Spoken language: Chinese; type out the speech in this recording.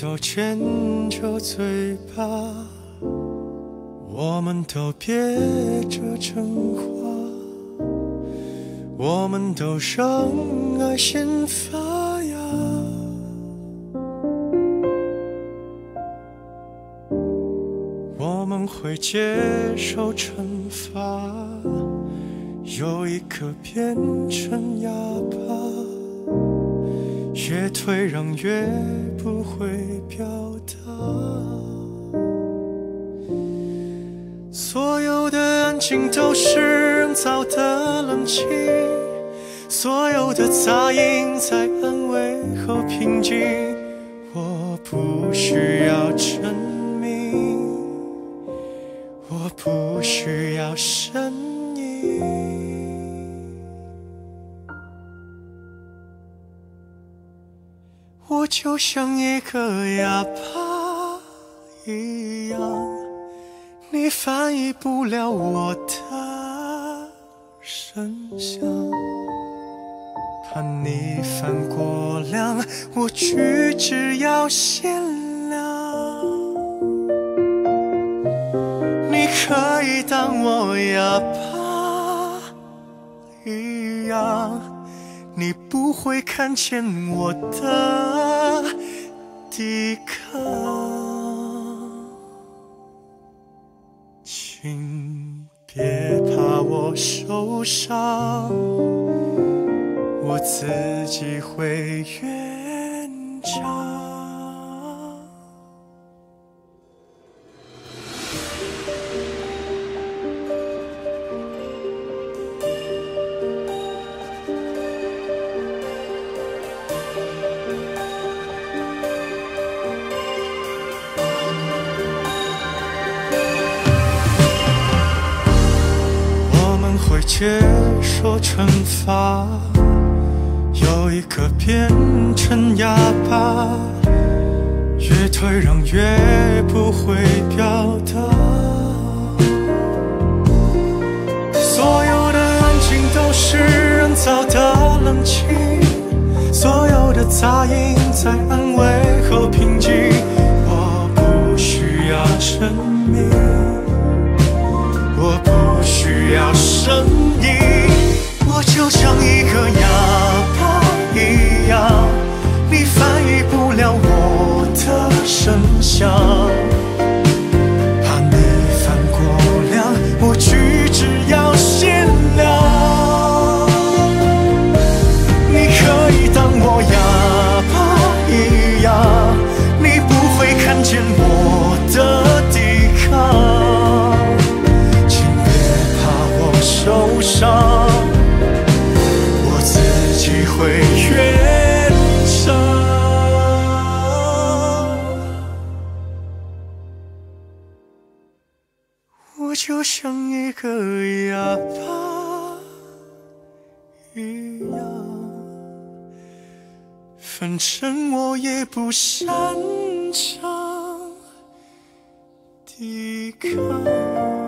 都牵着嘴巴，我们都憋着真话，我们都让爱先发芽。我们会接受惩罚，有一刻变成哑巴。 越退让，越不会表达。所有的安静都是人造的冷清，所有的杂音在安慰后平静。我不需要证明，我不需要声音。 我就像一个哑巴一样，你翻译不了我的声响。怕你犯过量，我举止要限量。你可以当我哑巴一样。 你不会看见我的抵抗，请别怕我受伤，我自己会圆场。 接受惩罚，有一刻变成哑巴，越退让越不会表达。所有的安静都是人造的冷清，所有的杂音在安慰后平静。我不需要证明，我不需要声音。 我就像一个哑巴一样，你翻译不了我的声响。怕你犯过量，我举止要限量。你可以当我哑巴一样，你不会看见我的抵抗。请别怕我受伤。 会圆场。我就像一个哑巴一样，反正我也不擅长抵抗。